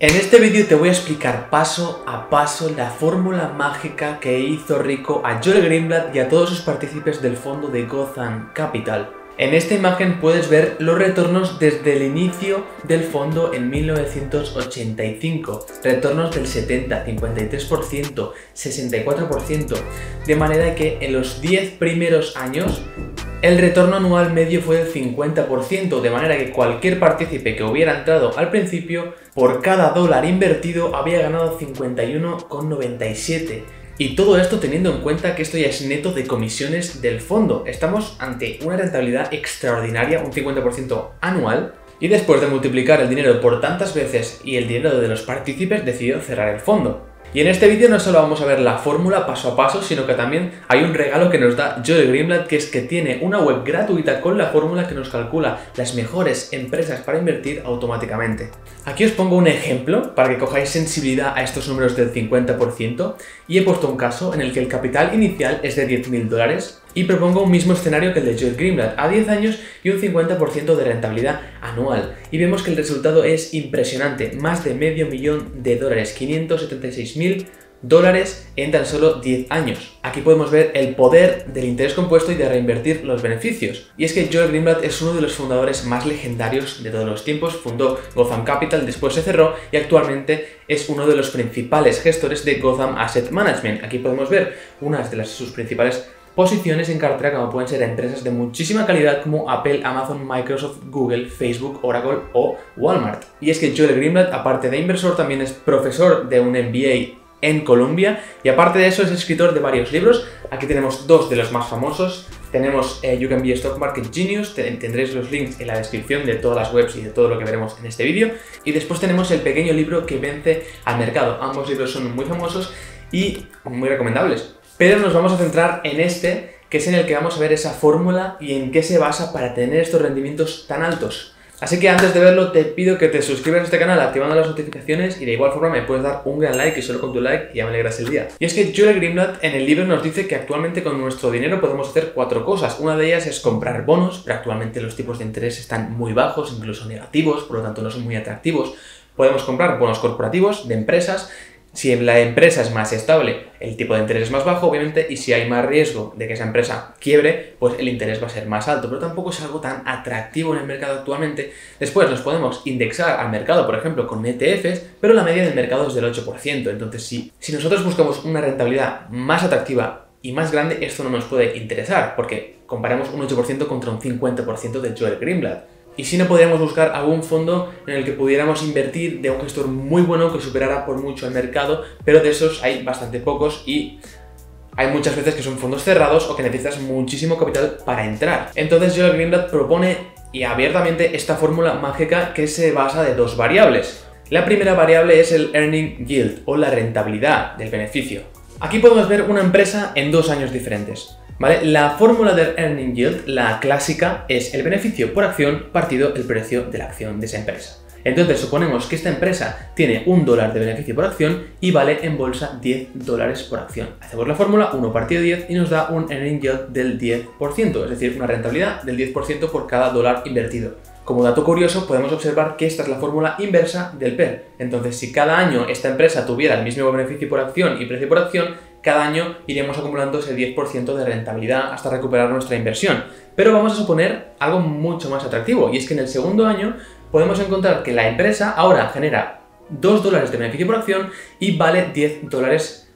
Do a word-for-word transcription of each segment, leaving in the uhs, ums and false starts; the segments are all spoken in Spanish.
En este vídeo te voy a explicar paso a paso la fórmula mágica que hizo rico a Joel Greenblatt y a todos sus partícipes del fondo de Gotham Capital. En esta imagen puedes ver los retornos desde el inicio del fondo en mil novecientos ochenta y cinco, retornos del setenta, cincuenta y tres por ciento, sesenta y cuatro por ciento, de manera que en los diez primeros años el retorno anual medio fue del cincuenta por ciento, de manera que cualquier partícipe que hubiera entrado al principio, por cada dólar invertido había ganado cincuenta y uno con noventa y siete. Y todo esto teniendo en cuenta que esto ya es neto de comisiones del fondo. Estamos ante una rentabilidad extraordinaria, un cincuenta por ciento anual. Y después de multiplicar el dinero por tantas veces y el dinero de los partícipes, decidió cerrar el fondo. Y en este vídeo no solo vamos a ver la fórmula paso a paso, sino que también hay un regalo que nos da Joel Greenblatt, que es que tiene una web gratuita con la fórmula que nos calcula las mejores empresas para invertir automáticamente. Aquí os pongo un ejemplo para que cojáis sensibilidad a estos números del cincuenta por ciento y he puesto un caso en el que el capital inicial es de diez mil dólares y propongo un mismo escenario que el de Joel Greenblatt a diez años y un cincuenta por ciento de rentabilidad anual. Y vemos que el resultado es impresionante, más de medio millón de dólares, quinientos setenta y seis mil dólares en tan solo diez años. Aquí podemos ver el poder del interés compuesto y de reinvertir los beneficios. Y es que Joel Greenblatt es uno de los fundadores más legendarios de todos los tiempos, fundó Gotham Capital, después se cerró y actualmente es uno de los principales gestores de Gotham Asset Management. Aquí podemos ver unas de las, sus principales posiciones en cartera, como pueden ser empresas de muchísima calidad como Apple, Amazon, Microsoft, Google, Facebook, Oracle o Walmart. Y es que Joel Greenblatt, aparte de inversor, también es profesor de un M B A en Colombia y aparte de eso es escritor de varios libros. Aquí tenemos dos de los más famosos. Tenemos eh, You Can Be a Stock Market Genius, tendréis los links en la descripción de todas las webs y de todo lo que veremos en este vídeo. Y después tenemos El Pequeño Libro Que Vence al Mercado. Ambos libros son muy famosos y muy recomendables. Pero nos vamos a centrar en este, que es en el que vamos a ver esa fórmula y en qué se basa para tener estos rendimientos tan altos. Así que antes de verlo te pido que te suscribas a este canal activando las notificaciones y de igual forma me puedes dar un gran like, y solo con tu like ya me alegras el día. Y es que Joel Greenblatt en el libro nos dice que actualmente con nuestro dinero podemos hacer cuatro cosas. Una de ellas es comprar bonos, pero actualmente los tipos de interés están muy bajos, incluso negativos, por lo tanto no son muy atractivos. Podemos comprar bonos corporativos de empresas. Si la empresa es más estable, el tipo de interés es más bajo, obviamente, y si hay más riesgo de que esa empresa quiebre, pues el interés va a ser más alto, pero tampoco es algo tan atractivo en el mercado actualmente. Después nos podemos indexar al mercado, por ejemplo, con E T Fs, pero la media del mercado es del ocho por ciento. Entonces, si, si nosotros buscamos una rentabilidad más atractiva y más grande, esto no nos puede interesar, porque comparamos un ocho por ciento contra un cincuenta por ciento de Joel Greenblatt. Y si no, podríamos buscar algún fondo en el que pudiéramos invertir de un gestor muy bueno que superara por mucho al mercado, pero de esos hay bastante pocos y hay muchas veces que son fondos cerrados o que necesitas muchísimo capital para entrar. Entonces Joel Greenblatt propone y abiertamente esta fórmula mágica que se basa de dos variables. La primera variable es el earning yield o la rentabilidad del beneficio. Aquí podemos ver una empresa en dos años diferentes. ¿Vale? La fórmula del earning yield, la clásica, es el beneficio por acción partido el precio de la acción de esa empresa. Entonces suponemos que esta empresa tiene un dólar de beneficio por acción y vale en bolsa diez dólares por acción. Hacemos la fórmula uno partido diez y nos da un earning yield del diez por ciento, es decir, una rentabilidad del diez por ciento por cada dólar invertido. Como dato curioso, podemos observar que esta es la fórmula inversa del P E R. Entonces, si cada año esta empresa tuviera el mismo beneficio por acción y precio por acción, cada año iremos acumulando ese diez por ciento de rentabilidad hasta recuperar nuestra inversión. Pero vamos a suponer algo mucho más atractivo, y es que en el segundo año podemos encontrar que la empresa ahora genera dos dólares de beneficio por acción y vale diez dólares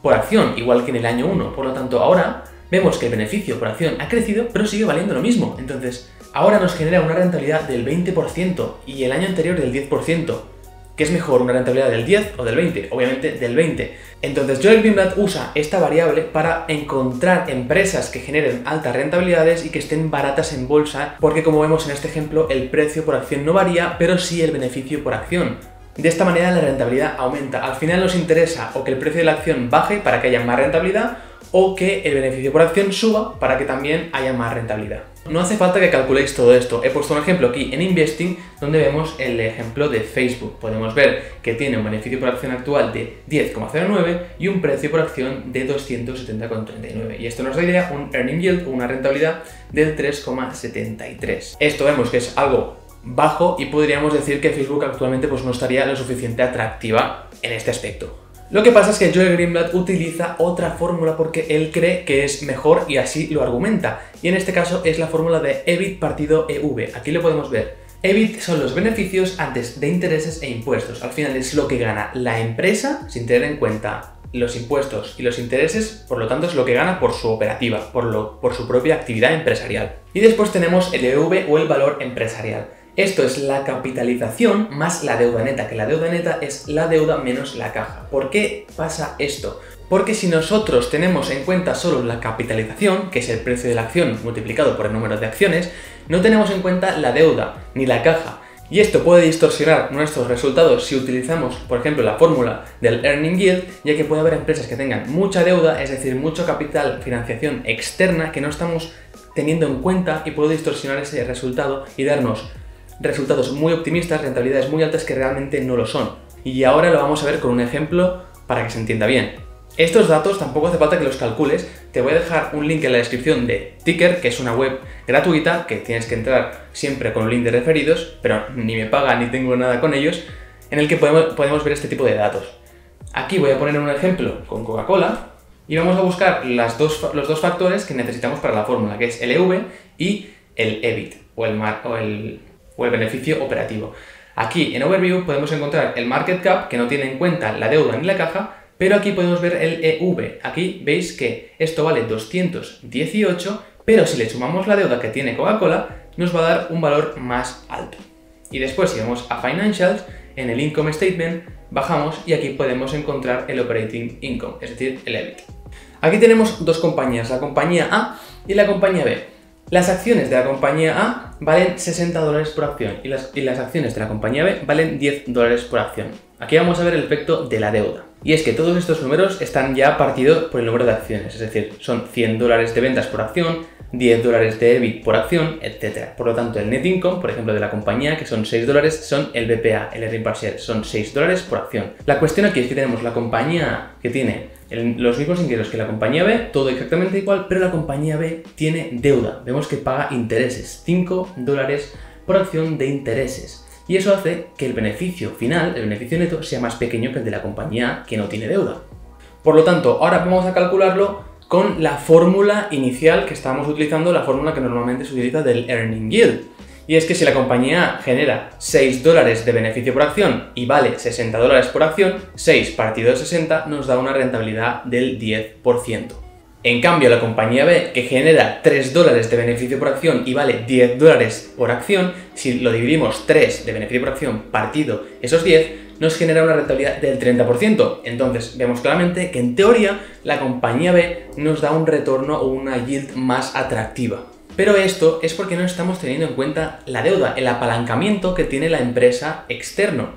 por acción, igual que en el año uno. Por lo tanto, ahora vemos que el beneficio por acción ha crecido, pero sigue valiendo lo mismo. Entonces, ahora nos genera una rentabilidad del veinte por ciento y el año anterior del diez por ciento. ¿Qué es mejor, una rentabilidad del diez o del veinte? Obviamente del veinte. Entonces Joel Greenblatt usa esta variable para encontrar empresas que generen altas rentabilidades y que estén baratas en bolsa, porque como vemos en este ejemplo el precio por acción no varía, pero sí el beneficio por acción. De esta manera la rentabilidad aumenta. Al final nos interesa o que el precio de la acción baje para que haya más rentabilidad, o que el beneficio por acción suba para que también haya más rentabilidad. No hace falta que calculéis todo esto. He puesto un ejemplo aquí en Investing donde vemos el ejemplo de Facebook. Podemos ver que tiene un beneficio por acción actual de diez coma cero nueve y un precio por acción de doscientos setenta coma treinta y nueve. Y esto nos da idea un earning yield, una rentabilidad del tres coma setenta y tres. Esto vemos que es algo bajo y podríamos decir que Facebook actualmente pues, no estaría lo suficiente atractiva en este aspecto. Lo que pasa es que Joel Greenblatt utiliza otra fórmula porque él cree que es mejor y así lo argumenta. Y en este caso es la fórmula de E B I T partido E V. Aquí lo podemos ver. E B I T son los beneficios antes de intereses e impuestos. Al final es lo que gana la empresa sin tener en cuenta los impuestos y los intereses, por lo tanto es lo que gana por su operativa, por, lo, por su propia actividad empresarial. Y después tenemos el E V o el valor empresarial. Esto es la capitalización más la deuda neta, que la deuda neta es la deuda menos la caja. ¿Por qué pasa esto? Porque si nosotros tenemos en cuenta solo la capitalización, que es el precio de la acción multiplicado por el número de acciones, no tenemos en cuenta la deuda ni la caja. Y esto puede distorsionar nuestros resultados si utilizamos, por ejemplo, la fórmula del Earning Yield, ya que puede haber empresas que tengan mucha deuda, es decir, mucho capital, financiación externa, que no estamos teniendo en cuenta y puede distorsionar ese resultado y darnos resultados muy optimistas, rentabilidades muy altas que realmente no lo son. Y ahora lo vamos a ver con un ejemplo para que se entienda bien. Estos datos tampoco hace falta que los calcules, te voy a dejar un link en la descripción de Ticker, que es una web gratuita que tienes que entrar siempre con un link de referidos, pero ni me paga ni tengo nada con ellos, en el que podemos, podemos ver este tipo de datos. Aquí voy a poner un ejemplo con Coca-Cola y vamos a buscar las dos, los dos factores que necesitamos para la fórmula, que es el E V y el E B I T o el, mar, o el o el beneficio operativo. Aquí en Overview podemos encontrar el Market Cap, que no tiene en cuenta la deuda ni la caja, pero aquí podemos ver el E V. Aquí veis que esto vale doscientos dieciocho, pero si le sumamos la deuda que tiene Coca-Cola, nos va a dar un valor más alto. Y después si vamos a Financials, en el Income Statement, bajamos y aquí podemos encontrar el Operating Income, es decir, el E B I T. Aquí tenemos dos compañías, la compañía A y la compañía B. Las acciones de la compañía A valen sesenta dólares por acción y las, y las acciones de la compañía B valen diez dólares por acción. Aquí vamos a ver el efecto de la deuda. Y es que todos estos números están ya partidos por el número de acciones, es decir, son cien dólares de ventas por acción, diez dólares de E B I T por acción, etcétera. Por lo tanto, el net income, por ejemplo, de la compañía, que son seis dólares, son el B P A, el earning per share, son seis dólares por acción. La cuestión aquí es que tenemos la compañía que tiene el, los mismos ingresos que la compañía B, todo exactamente igual, pero la compañía B tiene deuda. Vemos que paga intereses, cinco dólares por acción de intereses. Y eso hace que el beneficio final, el beneficio neto, sea más pequeño que el de la compañía que no tiene deuda. Por lo tanto, ahora vamos a calcularlo con la fórmula inicial que estábamos utilizando, la fórmula que normalmente se utiliza del Earning Yield. Y es que si la compañía genera seis dólares de beneficio por acción y vale sesenta dólares por acción, seis partido de sesenta nos da una rentabilidad del diez por ciento. En cambio, la compañía B, que genera tres dólares de beneficio por acción y vale diez dólares por acción, si lo dividimos tres de beneficio por acción partido esos diez, nos genera una rentabilidad del treinta por ciento. Entonces, vemos claramente que en teoría la compañía B nos da un retorno o una yield más atractiva. Pero esto es porque no estamos teniendo en cuenta la deuda, el apalancamiento que tiene la empresa externo.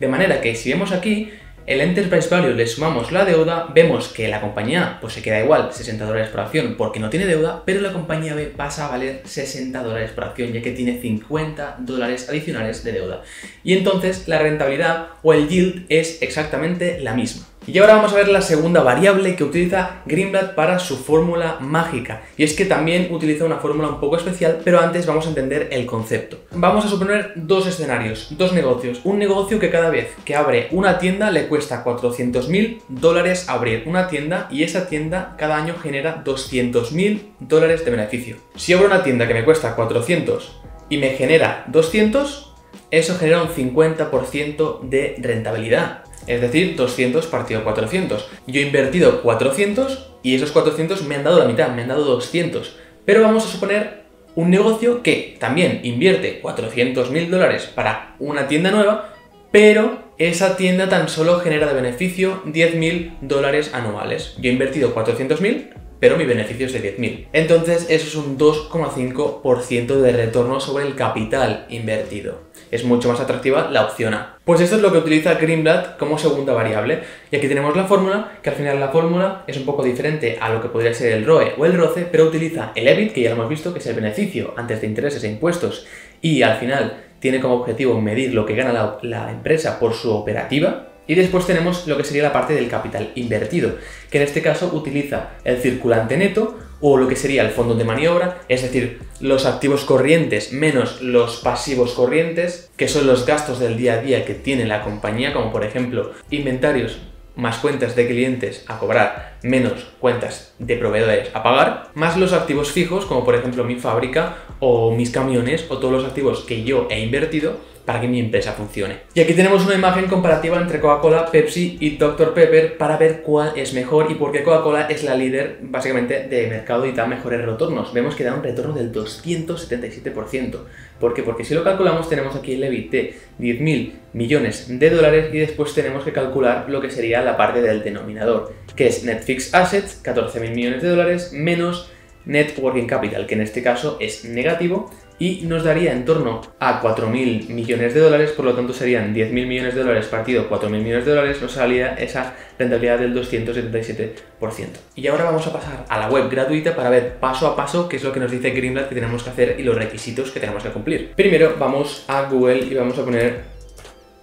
De manera que si vemos aquí el Enterprise Value, le sumamos la deuda, vemos que la compañía pues se queda igual, sesenta dólares por acción, porque no tiene deuda, pero la compañía B pasa a valer sesenta dólares por acción, ya que tiene cincuenta dólares adicionales de deuda. Y entonces la rentabilidad o el yield es exactamente la misma. Y ahora vamos a ver la segunda variable que utiliza Greenblatt para su fórmula mágica. Y es que también utiliza una fórmula un poco especial, pero antes vamos a entender el concepto. Vamos a suponer dos escenarios, dos negocios. Un negocio que cada vez que abre una tienda le cuesta cuatrocientos mil dólares abrir una tienda y esa tienda cada año genera doscientos mil dólares de beneficio. Si abro una tienda que me cuesta cuatrocientos y me genera doscientos, eso genera un cincuenta por ciento de rentabilidad. Es decir, doscientos partido cuatrocientos. Yo he invertido cuatrocientos y esos cuatrocientos me han dado la mitad, me han dado doscientos. Pero vamos a suponer un negocio que también invierte cuatrocientos mil dólares para una tienda nueva, pero esa tienda tan solo genera de beneficio diez mil dólares anuales. Yo he invertido cuatrocientos mil, pero mi beneficio es de diez mil. Entonces eso es un dos coma cinco por ciento de retorno sobre el capital invertido. Es mucho más atractiva la opción A. Pues esto es lo que utiliza Greenblatt como segunda variable. Y aquí tenemos la fórmula, que al final la fórmula es un poco diferente a lo que podría ser el R O E o el R O C E, pero utiliza el E B I T, que ya lo hemos visto, que es el beneficio antes de intereses e impuestos, y al final tiene como objetivo medir lo que gana la, la empresa por su operativa. Y después tenemos lo que sería la parte del capital invertido, que en este caso utiliza el circulante neto o lo que sería el fondo de maniobra, es decir, los activos corrientes menos los pasivos corrientes, que son los gastos del día a día que tiene la compañía, como por ejemplo inventarios más cuentas de clientes a cobrar, menos cuentas de proveedores a pagar, más los activos fijos, como por ejemplo mi fábrica o mis camiones o todos los activos que yo he invertido para que mi empresa funcione. Y aquí tenemos una imagen comparativa entre Coca-Cola, Pepsi y doctor Pepper para ver cuál es mejor y por qué Coca-Cola es la líder básicamente de mercado y da mejores retornos. Vemos que da un retorno del doscientos setenta y siete por ciento. ¿Por qué? Porque si lo calculamos tenemos aquí el E B I T de diez mil millones de dólares y después tenemos que calcular lo que sería la parte del denominador, que es Net Fixed Assets, catorce mil millones de dólares, menos Net Working Capital, que en este caso es negativo, y nos daría en torno a cuatro mil millones de dólares, por lo tanto serían diez mil millones de dólares partido cuatro mil millones de dólares, nos salía esa rentabilidad del doscientos setenta y siete por ciento. Y ahora vamos a pasar a la web gratuita para ver paso a paso qué es lo que nos dice Greenblatt que tenemos que hacer y los requisitos que tenemos que cumplir. Primero vamos a Google y vamos a poner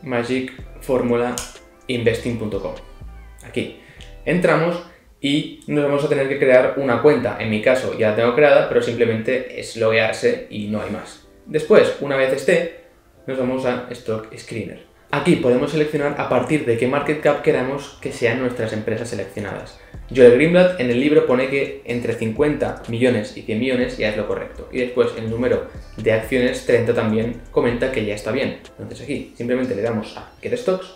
magic formula investing punto com. Aquí entramos y nos vamos a tener que crear una cuenta. En mi caso ya la tengo creada, pero simplemente es loguearse y no hay más. Después, una vez esté, nos vamos a Stock Screener. Aquí podemos seleccionar a partir de qué market cap queramos que sean nuestras empresas seleccionadas. Joel Greenblatt en el libro pone que entre cincuenta millones y cien millones ya es lo correcto. Y después el número de acciones, treinta, también comenta que ya está bien. Entonces aquí simplemente le damos a Get Stocks.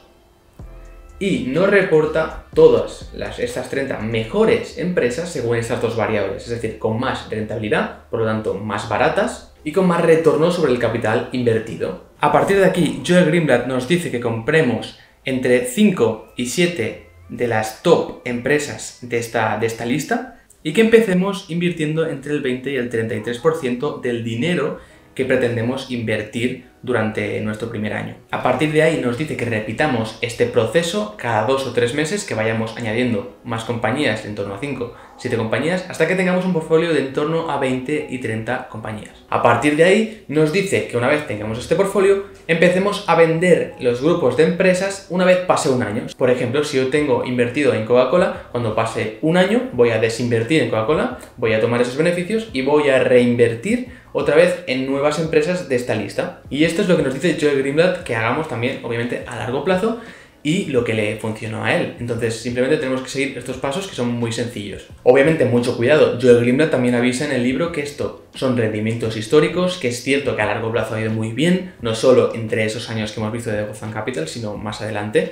Y no reporta todas las, estas treinta mejores empresas según estas dos variables, es decir, con más rentabilidad, por lo tanto más baratas y con más retorno sobre el capital invertido. A partir de aquí, Joel Greenblatt nos dice que compremos entre cinco y siete de las top empresas de esta, de esta lista y que empecemos invirtiendo entre el veinte y el treinta y tres por ciento del dinero que pretendemos invertir durante nuestro primer año. A partir de ahí nos dice que repitamos este proceso cada dos o tres meses, que vayamos añadiendo más compañías, en torno a cinco, siete compañías, hasta que tengamos un portfolio de en torno a veinte y treinta compañías. A partir de ahí nos dice que una vez tengamos este portfolio, empecemos a vender los grupos de empresas una vez pase un año. Por ejemplo, si yo tengo invertido en Coca-Cola, cuando pase un año voy a desinvertir en Coca-Cola, voy a tomar esos beneficios y voy a reinvertir otra vez en nuevas empresas de esta lista. Y esto es lo que nos dice Joel Greenblatt que hagamos también, obviamente, a largo plazo y lo que le funcionó a él. Entonces, simplemente tenemos que seguir estos pasos que son muy sencillos. Obviamente, mucho cuidado. Joel Greenblatt también avisa en el libro que esto son rendimientos históricos, que es cierto que a largo plazo ha ido muy bien, no solo entre esos años que hemos visto de Gotham Capital, sino más adelante.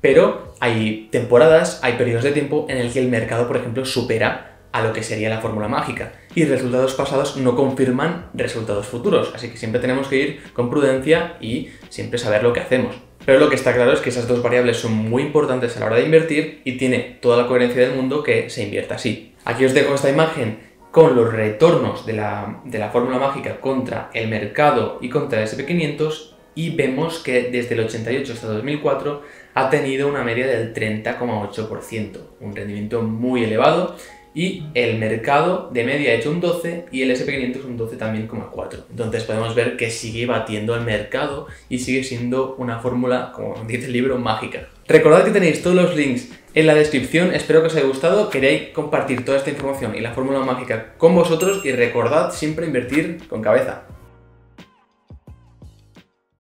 Pero hay temporadas, hay periodos de tiempo en el que el mercado, por ejemplo, supera a lo que sería la fórmula mágica y resultados pasados no confirman resultados futuros, así que siempre tenemos que ir con prudencia y siempre saber lo que hacemos. Pero lo que está claro es que esas dos variables son muy importantes a la hora de invertir y tiene toda la coherencia del mundo que se invierta así. Aquí os dejo esta imagen con los retornos de la, de la fórmula mágica contra el mercado y contra el ese and pe quinientos y vemos que desde el ochenta y ocho hasta dos mil cuatro ha tenido una media del treinta coma ocho por ciento, un rendimiento muy elevado. Y el mercado de media ha hecho un doce y el ese and pe quinientos un doce también, coma cuatro. Entonces podemos ver que sigue batiendo al mercado y sigue siendo una fórmula, como dice el libro, mágica. Recordad que tenéis todos los links en la descripción. Espero que os haya gustado. Queréis compartir toda esta información y la fórmula mágica con vosotros y recordad siempre invertir con cabeza.